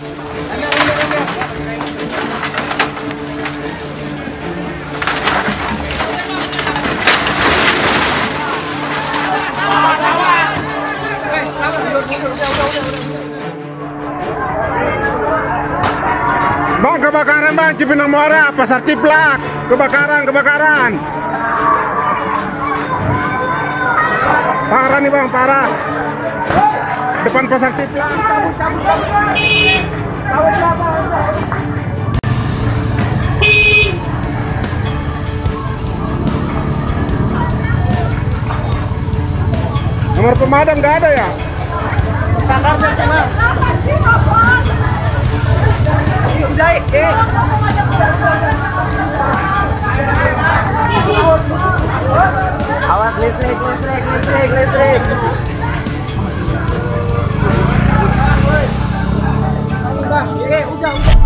Bang, kebakaran Bang, Cipinang Muara, Pasar Ciplak, kebakaran. Parah nih Bang, parah. Depan Pasar Ciplak, kabut. Nomor pemadam nggak ada ya? Standarnya cuma. Awas listrik. Udah.